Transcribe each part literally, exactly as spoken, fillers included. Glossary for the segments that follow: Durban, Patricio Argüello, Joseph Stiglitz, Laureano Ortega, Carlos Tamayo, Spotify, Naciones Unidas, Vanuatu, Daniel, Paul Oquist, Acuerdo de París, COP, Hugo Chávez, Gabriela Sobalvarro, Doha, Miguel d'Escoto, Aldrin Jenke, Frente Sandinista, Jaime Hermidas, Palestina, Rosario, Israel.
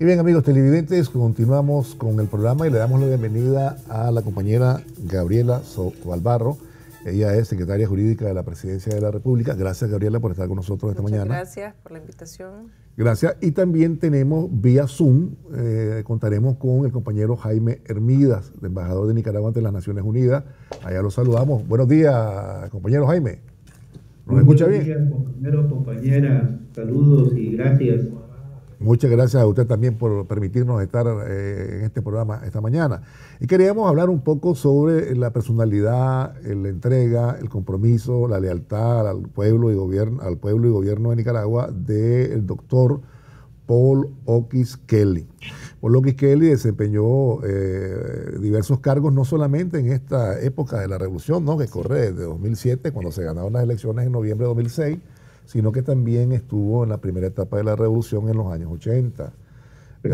Y bien, amigos televidentes, continuamos con el programa y le damos la bienvenida a la compañera Gabriela Sobalvarro. Ella es secretaria jurídica de la Presidencia de la República. Gracias, Gabriela, por estar con nosotros esta mañana. Muchas gracias por la invitación. Gracias. Y también tenemos vía Zoom, eh, contaremos con el compañero Jaime Hermidas, el embajador de Nicaragua ante las Naciones Unidas. Allá lo saludamos. Buenos días, compañero Jaime. ¿Nos escucha bien? Buenos días, compañeros, compañeras. Saludos y gracias. Muchas gracias a usted también por permitirnos estar eh, en este programa esta mañana. Y queríamos hablar un poco sobre la personalidad, la entrega, el compromiso, la lealtad al pueblo y gobierno, al pueblo y gobierno de Nicaragua del doctor Paul Oquist. Paul Oquist desempeñó eh, diversos cargos, no solamente en esta época de la revolución, ¿no?, que corre desde dos mil siete, cuando se ganaron las elecciones en noviembre de dos mil seis, sino que también estuvo en la primera etapa de la revolución en los años ochenta.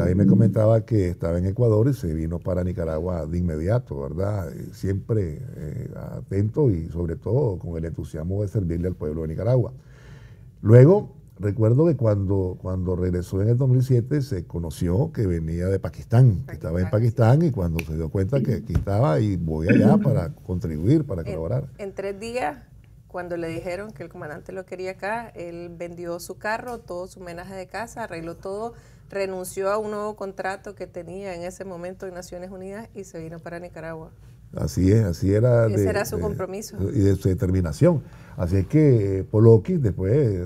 Ahí me comentaba que estaba en Ecuador y se vino para Nicaragua de inmediato, ¿verdad? Siempre eh, atento y sobre todo con el entusiasmo de servirle al pueblo de Nicaragua. Luego, recuerdo que cuando, cuando regresó en el dos mil siete se conoció que venía de Pakistán, que estaba en Pakistán, y cuando se dio cuenta que aquí estaba y voy allá para contribuir, para colaborar. En, en tres días... Cuando le dijeron que el comandante lo quería acá, él vendió su carro, todo su menaje de casa, arregló todo, renunció a un nuevo contrato que tenía en ese momento en Naciones Unidas y se vino para Nicaragua. Así es, así era. Ese de, era su de, compromiso. Y de su determinación. Así es que Paul Oquist, después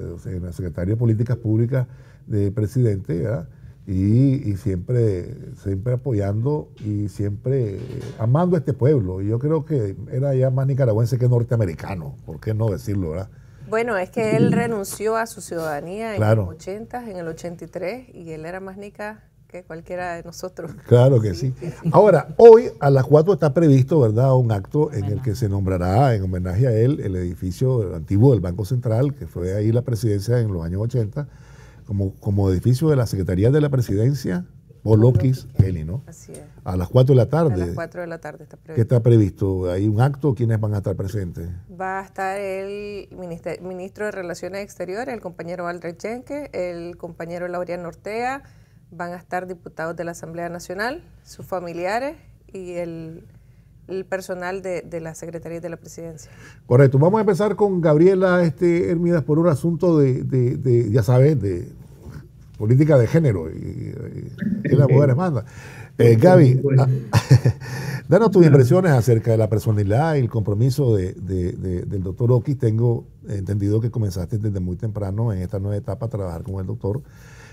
secretario de Políticas Públicas de presidente, ¿verdad? Y, y siempre, siempre apoyando y siempre amando a este pueblo. Y yo creo que era ya más nicaragüense que norteamericano, ¿por qué no decirlo, verdad? Bueno, es que él renunció a su ciudadanía en claro. los ochenta, en el ochenta y tres, y él era más nica que cualquiera de nosotros. Claro que sí. sí. Ahora, hoy a las cuatro está previsto, ¿verdad?, un acto bueno. en el que se nombrará en homenaje a él el edificio antiguo del Banco Central, que fue ahí la presidencia en los años ochenta, Como, como edificio de la Secretaría de la Presidencia, Paul Oquist, Kelly, ¿no? Así es. A las cuatro de la tarde. A las cuatro de la tarde está previsto. ¿Qué está previsto? ¿Hay un acto? ¿Quiénes van a estar presentes? Va a estar el ministro de Relaciones Exteriores, el compañero Aldrin Jenke, el compañero Laureano Ortega, van a estar diputados de la Asamblea Nacional, sus familiares y el... el personal de, de la Secretaría de la Presidencia. Correcto. Vamos a empezar con Gabriela este, Hermidas por un asunto de, de, de, ya sabes, de política de género y, y, y las mujeres mandan. Eh, Gaby, a, danos tus impresiones acerca de la personalidad y el compromiso de, de, de, del doctor Oquist. Tengo entendido que comenzaste desde muy temprano en esta nueva etapa a trabajar con el doctor.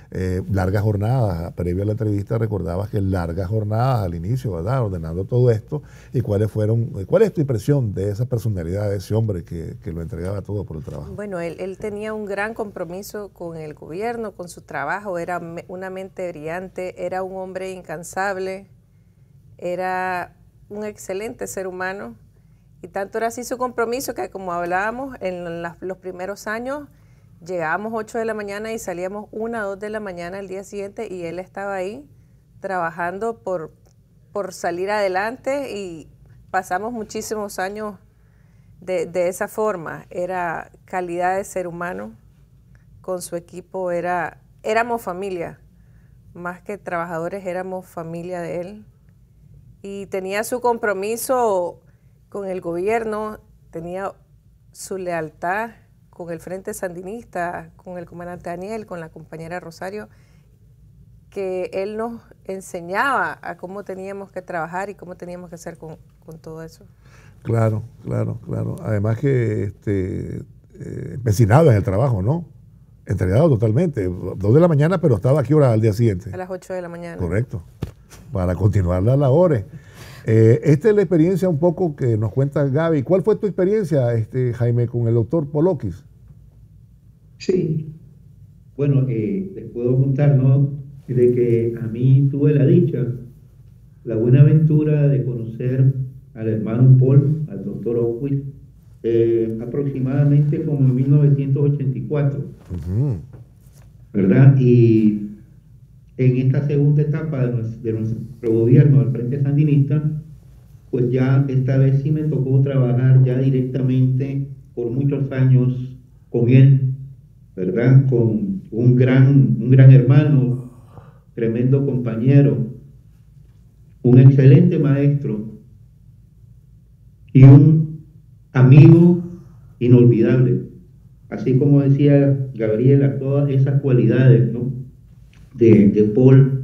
Eh, largas jornadas, previo a la entrevista recordabas que largas jornadas al inicio, ¿verdad?, ordenando todo esto. ¿Y cuáles fueron, cuál es tu impresión de esa personalidad, de ese hombre que, que lo entregaba todo por el trabajo? Bueno, él, él tenía un gran compromiso con el gobierno, con su trabajo, era una mente brillante, era un hombre incansable, era un excelente ser humano, y tanto era así su compromiso que, como hablábamos, en la, los primeros años llegábamos ocho de la mañana y salíamos una o dos de la mañana al día siguiente, y él estaba ahí trabajando por, por salir adelante, y pasamos muchísimos años de, de esa forma. Era calidad de ser humano, con su equipo era, éramos familia, más que trabajadores éramos familia de él, y tenía su compromiso con el gobierno, tenía su lealtad con el Frente Sandinista, con el comandante Daniel, con la compañera Rosario, que él nos enseñaba a cómo teníamos que trabajar y cómo teníamos que hacer con, con todo eso. Claro, claro, claro. Además que este, eh, empecinado en el trabajo, ¿no? Entregado totalmente. Dos de la mañana, pero estaba aquí hora al día siguiente. A las ocho de la mañana. Correcto. Para continuar las labores. Eh, esta es la experiencia un poco que nos cuenta Gaby. ¿Cuál fue tu experiencia, este, Jaime, con el doctor Paul Oquist? Sí, bueno, eh, les puedo contar, ¿no?, de que a mí tuve la dicha, la buena aventura de conocer al hermano Paul, al doctor Oquist, eh, aproximadamente como en mil novecientos ochenta y cuatro, uh-huh. ¿verdad? Y en esta segunda etapa de nuestro, de nuestro gobierno, del Frente Sandinista, pues ya esta vez sí me tocó trabajar ya directamente por muchos años con él, ¿verdad? Con un gran, un gran hermano, tremendo compañero, un excelente maestro y un amigo inolvidable. Así como decía Gabriela, todas esas cualidades, ¿no?, de, de Paul,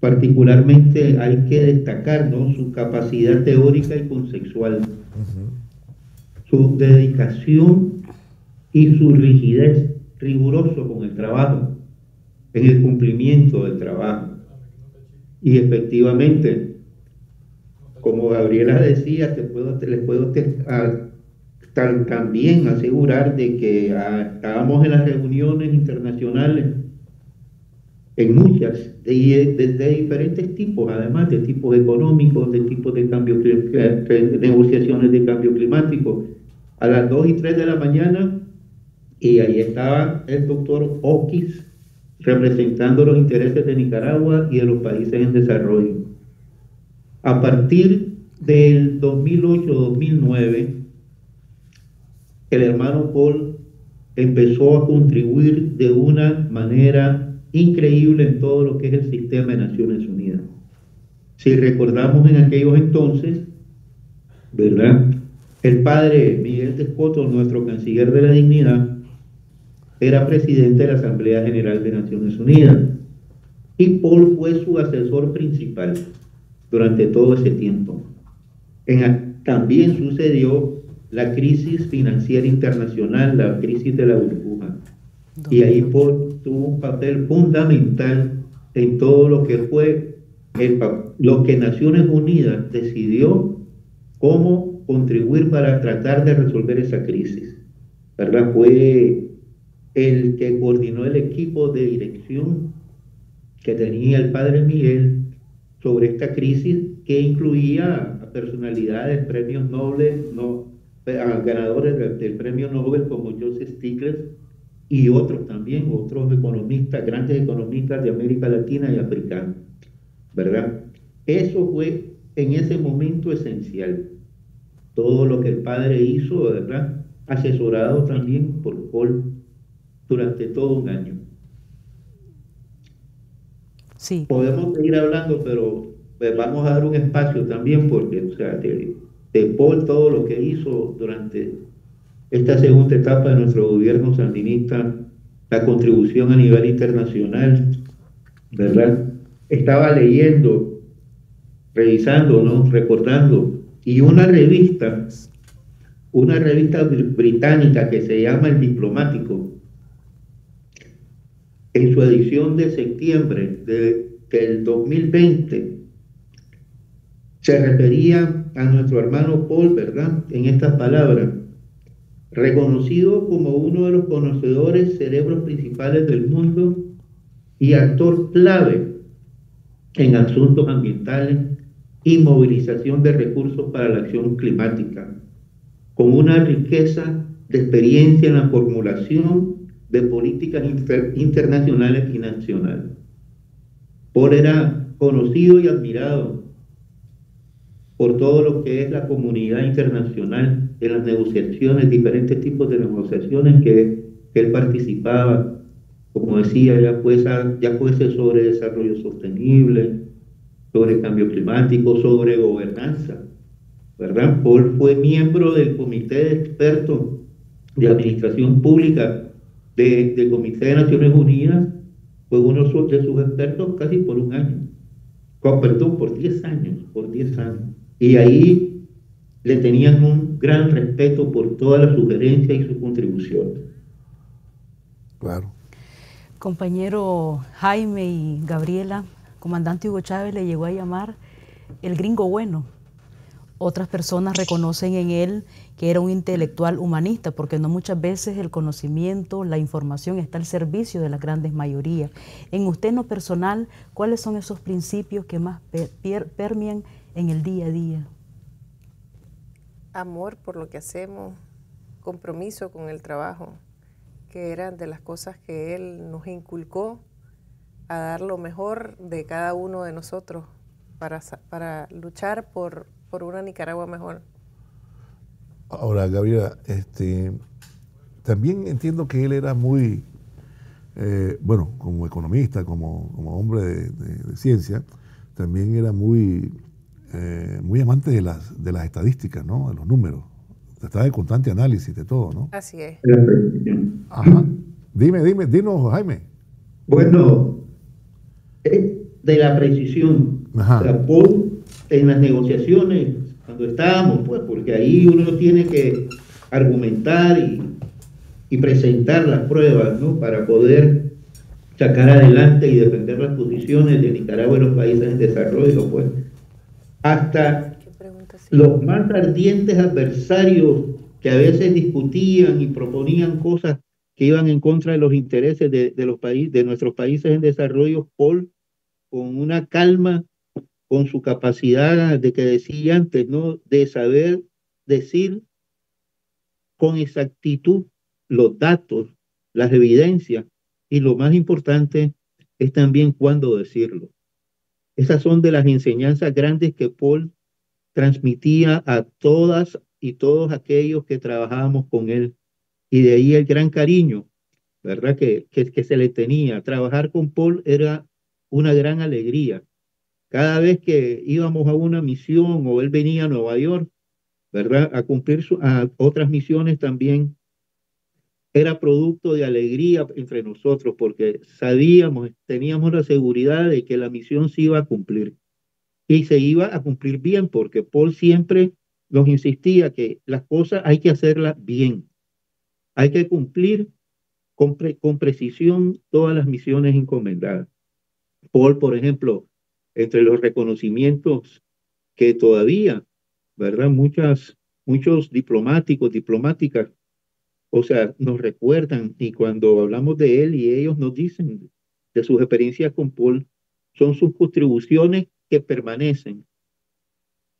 particularmente hay que destacar, ¿no?, su capacidad teórica y conceptual, su dedicación y su rigidez, riguroso con el trabajo, en el cumplimiento del trabajo. Y efectivamente, como Gabriela decía, te puedo, te, les puedo te, a, tan, también asegurar de que a, estábamos en las reuniones internacionales, en muchas, de, de, de diferentes tipos, además de tipos económicos, de tipos de cambio, de negociaciones de cambio climático, a las dos y tres de la mañana, y ahí estaba el doctor Oquist, representando los intereses de Nicaragua y de los países en desarrollo. A partir del dos mil ocho dos mil nueve, el hermano Paul empezó a contribuir de una manera increíble en todo lo que es el sistema de Naciones Unidas. Si recordamos en aquellos entonces, ¿verdad?, el padre Miguel d'Escoto, nuestro canciller de la dignidad, era presidente de la Asamblea General de Naciones Unidas, y Paul fue su asesor principal durante todo ese tiempo. En, también sucedió la crisis financiera internacional, la crisis de la burbuja, y ahí Paul tuvo un papel fundamental en todo lo que fue el, lo que Naciones Unidas decidió cómo contribuir para tratar de resolver esa crisis, ¿verdad? Fue el que coordinó el equipo de dirección que tenía el padre Miguel sobre esta crisis, que incluía a personalidades, premios nobles, no, a ganadores del, del premio Nobel como Joseph Stiglitz y otros también, otros economistas, grandes economistas de América Latina y africana, ¿verdad? Eso fue en ese momento esencial, todo lo que el padre hizo, ¿verdad?, asesorado también por Paul durante todo un año. Sí. Podemos seguir hablando, pero vamos a dar un espacio también, porque, o sea, de, de Paul, todo lo que hizo durante esta segunda etapa de nuestro gobierno sandinista, la contribución a nivel internacional, ¿verdad? Estaba leyendo, revisando, ¿no?, recordando, y una revista, una revista británica que se llama El Diplomático, en su edición de septiembre de, del dos mil veinte, se refería a nuestro hermano Paul, ¿verdad?, en estas palabras: reconocido como uno de los conocedores, cerebros principales del mundo y actor clave en asuntos ambientales y movilización de recursos para la acción climática, con una riqueza de experiencia en la formulación de políticas inter internacionales y nacionales. Paul era conocido y admirado por todo lo que es la comunidad internacional, en las negociaciones, diferentes tipos de negociaciones que, que él participaba, como decía, ya fuese, ya fuese sobre desarrollo sostenible, sobre cambio climático, sobre gobernanza, ¿verdad? Paul fue miembro del Comité de Expertos de Administración Pública del de Comité de Naciones Unidas, fue uno de sus expertos casi por un año, perdón, por diez años, por diez años. Y ahí le tenían un gran respeto por todas las sugerencias y sus contribuciones. Claro. Compañero Jaime y Gabriela, comandante Hugo Chávez le llegó a llamar el gringo bueno. Otras personas reconocen en él que era un intelectual humanista, porque no muchas veces el conocimiento, la información está al servicio de las grandes mayorías. En usted, en lo personal, ¿cuáles son esos principios que más per per permean en el día a día? Amor por lo que hacemos, compromiso con el trabajo, que eran de las cosas que él nos inculcó a dar lo mejor de cada uno de nosotros para, para luchar por por una Nicaragua mejor. Ahora, Gabriela, este, también entiendo que él era muy eh, bueno, como economista, como, como hombre de, de, de ciencia, también era muy, eh, muy amante de las, de las estadísticas, ¿no? De los números. Estaba en constante análisis de todo, ¿no? Así es. Ajá. Dime, dime, dinos, Jaime. Bueno, es de la precisión. Ajá. O sea, Paul, en las negociaciones, cuando estábamos, pues, porque ahí uno tiene que argumentar y, y presentar las pruebas, ¿no? Para poder sacar adelante y defender las posiciones de Nicaragua y los países en desarrollo, pues. Hasta los más ardientes adversarios que a veces discutían y proponían cosas que iban en contra de los intereses de, de, los países, de nuestros países en desarrollo, Paul, con una calma, con su capacidad de que decía antes, ¿no? De saber decir con exactitud los datos, las evidencias, y lo más importante es también cuándo decirlo. Esas son de las enseñanzas grandes que Paul transmitía a todas y todos aquellos que trabajábamos con él, y de ahí el gran cariño, ¿verdad? Que, que, que se le tenía. Trabajar con Paul era una gran alegría. Cada vez que íbamos a una misión o él venía a Nueva York, ¿verdad? A cumplir su, a otras misiones también, era producto de alegría entre nosotros porque sabíamos, teníamos la seguridad de que la misión se iba a cumplir. Y se iba a cumplir bien, porque Paul siempre nos insistía que las cosas hay que hacerlas bien. Hay que cumplir con, pre, con precisión todas las misiones encomendadas. Paul, por ejemplo, entre los reconocimientos que todavía, ¿verdad? Muchas, muchos diplomáticos, diplomáticas, o sea, nos recuerdan, y cuando hablamos de él y ellos nos dicen de sus experiencias con Paul, son sus contribuciones que permanecen.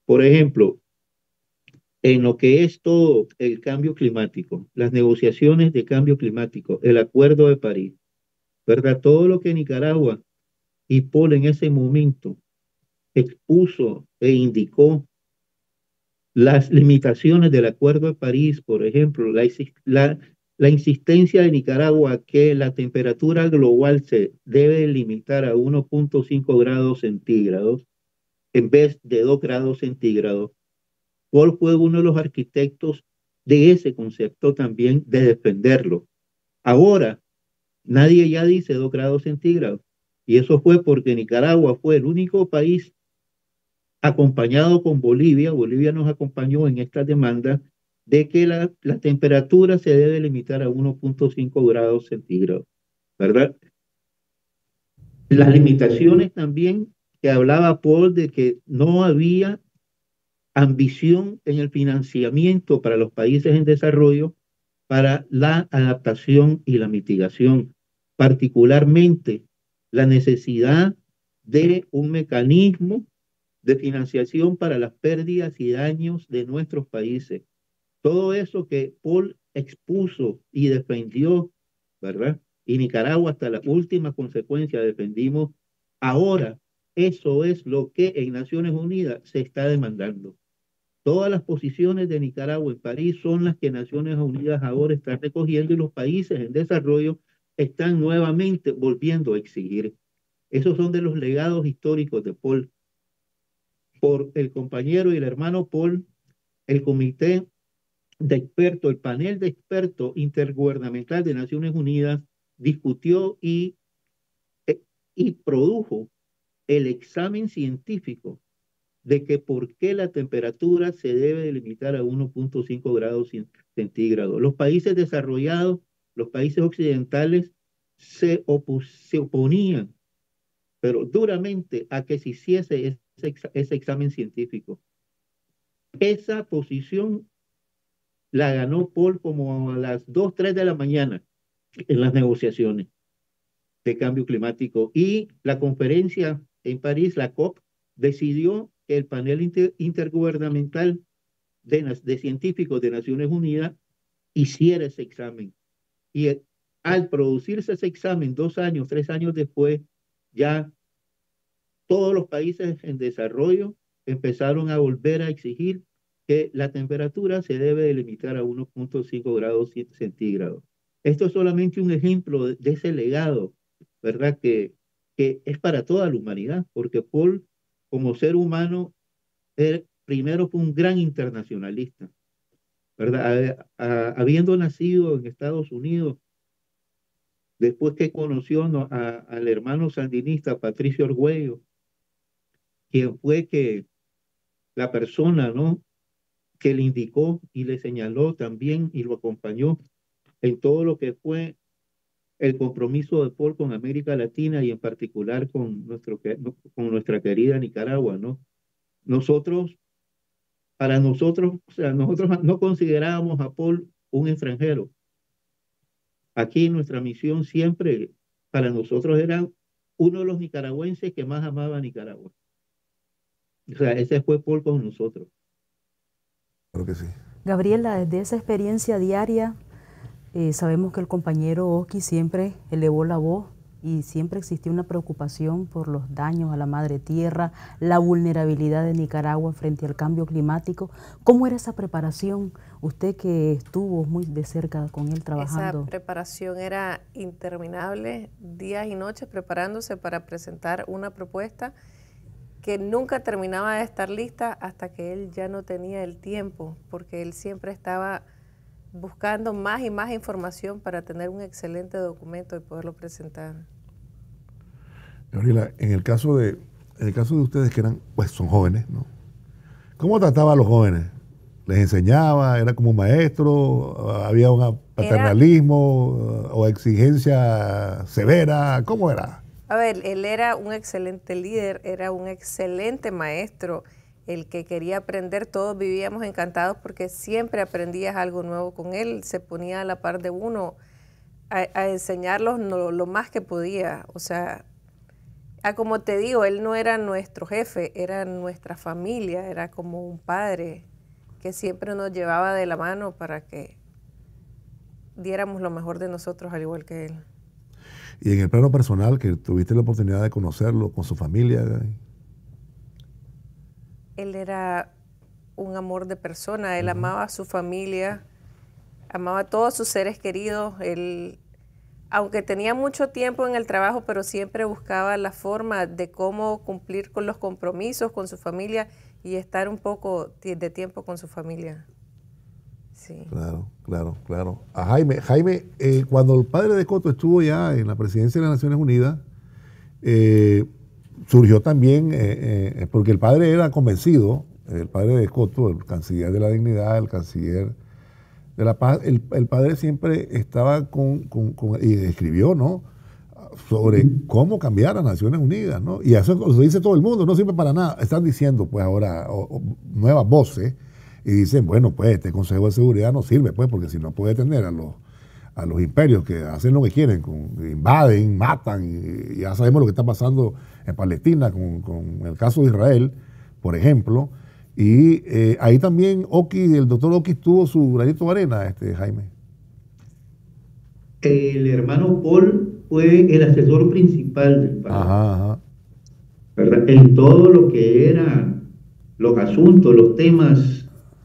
Por ejemplo, en lo que es todo el cambio climático, las negociaciones de cambio climático, el Acuerdo de París, ¿verdad? Todo lo que Nicaragua y Paul en ese momento expuso e indicó, las limitaciones del Acuerdo de París, por ejemplo, la, la, la insistencia de Nicaragua que la temperatura global se debe limitar a uno punto cinco grados centígrados en vez de dos grados centígrados. Paul fue uno de los arquitectos de ese concepto también, de defenderlo. Ahora, nadie ya dice dos grados centígrados. Y eso fue porque Nicaragua fue el único país acompañado con Bolivia, Bolivia nos acompañó en esta demanda de que la, la temperatura se debe limitar a uno punto cinco grados centígrados, ¿verdad? Las limitaciones también que hablaba Paul de que no había ambición en el financiamiento para los países en desarrollo para la adaptación y la mitigación, particularmente la necesidad de un mecanismo de financiación para las pérdidas y daños de nuestros países. Todo eso que Paul expuso y defendió, ¿verdad? Y Nicaragua hasta la última consecuencia defendimos. Ahora, eso es lo que en Naciones Unidas se está demandando. Todas las posiciones de Nicaragua en París son las que Naciones Unidas ahora está recogiendo y los países en desarrollo están nuevamente volviendo a exigir. Esos son de los legados históricos de Paul. Por el compañero y el hermano Paul, el comité de expertos, el panel de expertos intergubernamental de Naciones Unidas discutió y, y produjo el examen científico de que por qué la temperatura se debe limitar a uno punto cinco grados centígrados. Los países desarrollados, los países occidentales se, opu se oponían, pero duramente a que se hiciese ese ese examen científico. Esa posición la ganó Paul como a las dos, tres de la mañana en las negociaciones de cambio climático, y la conferencia en París, la COP, decidió que el panel inter intergubernamental de, de científicos de Naciones Unidas hiciera ese examen, y el, al producirse ese examen dos años, tres años después, ya todos los países en desarrollo empezaron a volver a exigir que la temperatura se debe limitar a uno punto cinco grados centígrados. Esto es solamente un ejemplo de ese legado, ¿verdad? Que, que es para toda la humanidad, porque Paul, como ser humano, él primero fue un gran internacionalista, ¿verdad? A, a, habiendo nacido en Estados Unidos, después que conoció a, al hermano sandinista Patricio Argüello, quien fue que la persona, ¿no?, que le indicó y le señaló también y lo acompañó en todo lo que fue el compromiso de Paul con América Latina y en particular con, nuestro, con nuestra querida Nicaragua, ¿no? Nosotros, para nosotros, o sea, nosotros no considerábamos a Paul un extranjero. Aquí nuestra misión siempre para nosotros era uno de los nicaragüenses que más amaba a Nicaragua. O sea, ese fue Paul con nosotros. Claro que sí. Gabriela, desde esa experiencia diaria, eh, sabemos que el compañero Oquist siempre elevó la voz y siempre existió una preocupación por los daños a la madre tierra, la vulnerabilidad de Nicaragua frente al cambio climático. ¿Cómo era esa preparación? Usted que estuvo muy de cerca con él trabajando. Esa preparación era interminable, días y noches preparándose para presentar una propuesta que nunca terminaba de estar lista hasta que él ya no tenía el tiempo, porque él siempre estaba buscando más y más información para tener un excelente documento y poderlo presentar. Gabriela, en el caso de, en el caso de ustedes que eran, pues son jóvenes, ¿no? ¿Cómo trataba a los jóvenes? ¿Les enseñaba? ¿Era como un maestro? ¿Había un paternalismo era, o exigencia severa? ¿Cómo era? A ver, él era un excelente líder, era un excelente maestro. El que quería aprender, todos vivíamos encantados porque siempre aprendías algo nuevo con él, se ponía a la par de uno a, a enseñarlos lo, lo más que podía. O sea, a como te digo, él no era nuestro jefe, era nuestra familia, era como un padre que siempre nos llevaba de la mano para que diéramos lo mejor de nosotros al igual que él. Y en el plano personal, que tuviste la oportunidad de conocerlo con su familia, él era un amor de persona, él amaba a su familia, amaba a todos sus seres queridos. Él, aunque tenía mucho tiempo en el trabajo, pero siempre buscaba la forma de cómo cumplir con los compromisos con su familia y estar un poco de tiempo con su familia. Sí. Claro, claro, claro. A Jaime, Jaime eh, cuando el padre d'Escoto estuvo ya en la presidencia de las Naciones Unidas, eh, surgió también, eh, eh, porque el padre era convencido, el padre d'Escoto, el canciller de la dignidad, el canciller de la paz, el, el padre siempre estaba con, con, con, y escribió, ¿no?, sobre cómo cambiar a Naciones Unidas, ¿no? Y eso lo dice todo el mundo, no sirve para nada. Están diciendo, pues ahora, o, o, nuevas voces, y dicen, bueno, pues este Consejo de Seguridad no sirve, pues, porque si no puede tener a los, a los imperios que hacen lo que quieren, con, invaden, matan, y, y ya sabemos lo que está pasando en Palestina con, con el caso de Israel, por ejemplo. Y eh, ahí también Oquist, el doctor Oquist tuvo su granito de arena, este, Jaime. El hermano Paul fue el asesor principal del padre. Ajá, ajá. En todo lo que eran los asuntos, los temas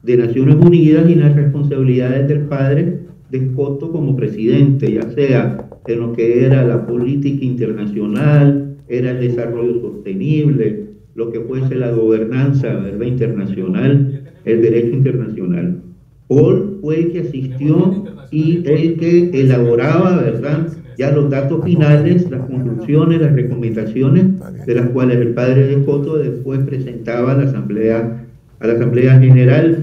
de Naciones Unidas y las responsabilidades del padre d'Escoto como presidente, ya sea en lo que era la política internacional, era el desarrollo sostenible, lo que fuese la gobernanza, ¿verdad?, internacional, el derecho internacional. Paul fue el que asistió y el que elaboraba, ¿verdad?, ya los datos finales, las conclusiones, las recomendaciones, de las cuales el padre d'Escoto después presentaba a la Asamblea a la Asamblea General.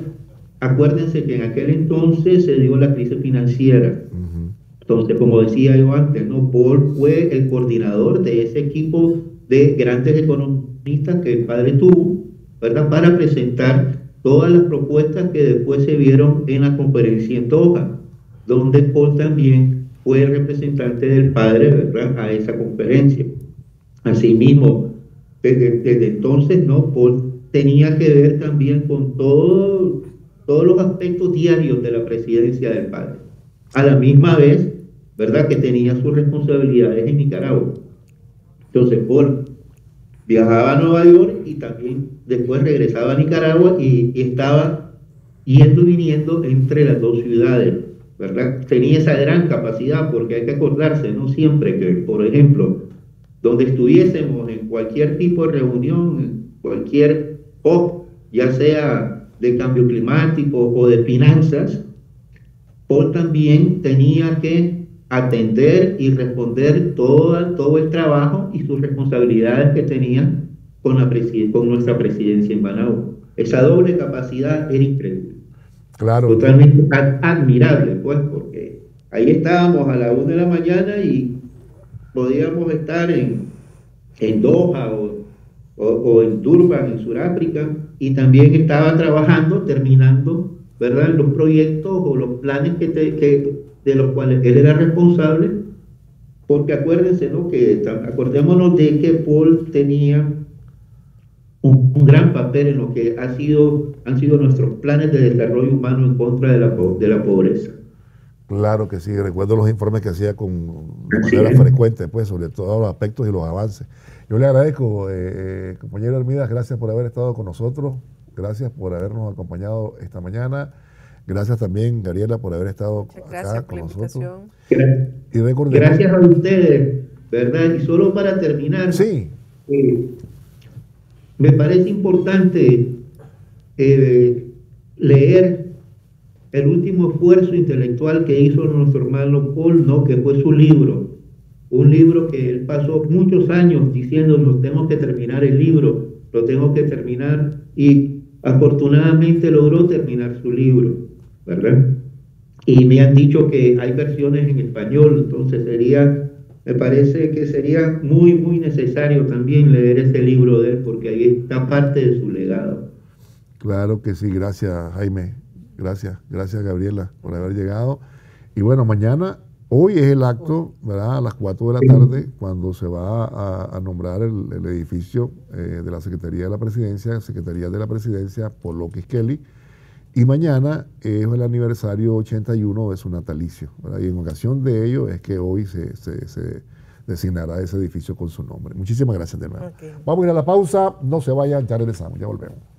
Acuérdense que en aquel entonces se dio la crisis financiera. Uh-huh. Entonces, como decía yo antes, ¿no?, Paul fue el coordinador de ese equipo de grandes economistas que el padre tuvo, ¿verdad?, para presentar todas las propuestas que después se vieron en la conferencia en Doha, donde Paul también fue el representante del padre, ¿verdad?, a esa conferencia. Asimismo, desde, desde entonces, ¿no?, Paul tenía que ver también con todo, todos los aspectos diarios de la presidencia del padre. A la misma vez, ¿verdad?, que tenía sus responsabilidades en Nicaragua. Entonces, Paul viajaba a Nueva York y también después regresaba a Nicaragua y, y estaba yendo y viniendo entre las dos ciudades, ¿verdad? Tenía esa gran capacidad, porque hay que acordarse, no siempre que, por ejemplo, donde estuviésemos en cualquier tipo de reunión, en cualquier C O P, ya sea de cambio climático o de finanzas, Paul también tenía que atender y responder todo, todo el trabajo y sus responsabilidades que tenía con, la con nuestra presidencia en Vanuatu. Esa doble capacidad era increíble. Claro. Totalmente admirable, pues, porque ahí estábamos a la una de la mañana y podíamos estar en, en Doha o, o, o en Durban, en Sudáfrica, y también estaba trabajando, terminando, ¿verdad?, los proyectos o los planes que te, que, de los cuales él era responsable, porque acuérdense, ¿no?, que acordémonos de que Paul tenía un, un gran papel en lo que ha sido, han sido nuestros planes de desarrollo humano en contra de la, de la pobreza. Claro que sí, recuerdo los informes que hacía con de manera sí. frecuente, pues, sobre todos los aspectos y los avances. Yo le agradezco, eh, compañero Hermidas, gracias por haber estado con nosotros, gracias por habernos acompañado esta mañana, gracias también, Gabriela, por haber estado Muchas acá gracias con nosotros. Gracias. Y recordemos, gracias a ustedes, ¿verdad? Y solo para terminar, sí. eh, me parece importante eh, leer el último esfuerzo intelectual que hizo nuestro hermano Paul, ¿no?, que fue su libro, un libro que él pasó muchos años diciendo, no tengo que terminar el libro, lo tengo que terminar, y afortunadamente logró terminar su libro, ¿verdad? Y me han dicho que hay versiones en español, entonces sería, me parece que sería muy, muy necesario también leer ese libro de él, porque ahí está parte de su legado. Claro que sí, gracias, Jaime. Gracias, gracias Gabriela por haber llegado. Y bueno, mañana, hoy es el acto, ¿verdad?, a las cuatro de la tarde, cuando se va a, a nombrar el, el edificio eh, de la Secretaría de la Presidencia, Secretaría de la Presidencia, por Paul Oquist. Y mañana es el aniversario ochenta y uno de su natalicio, ¿verdad? Y en ocasión de ello es que hoy se, se, se designará ese edificio con su nombre. Muchísimas gracias de nuevo. Okay. Vamos a ir a la pausa, no se vayan, ya regresamos, ya volvemos.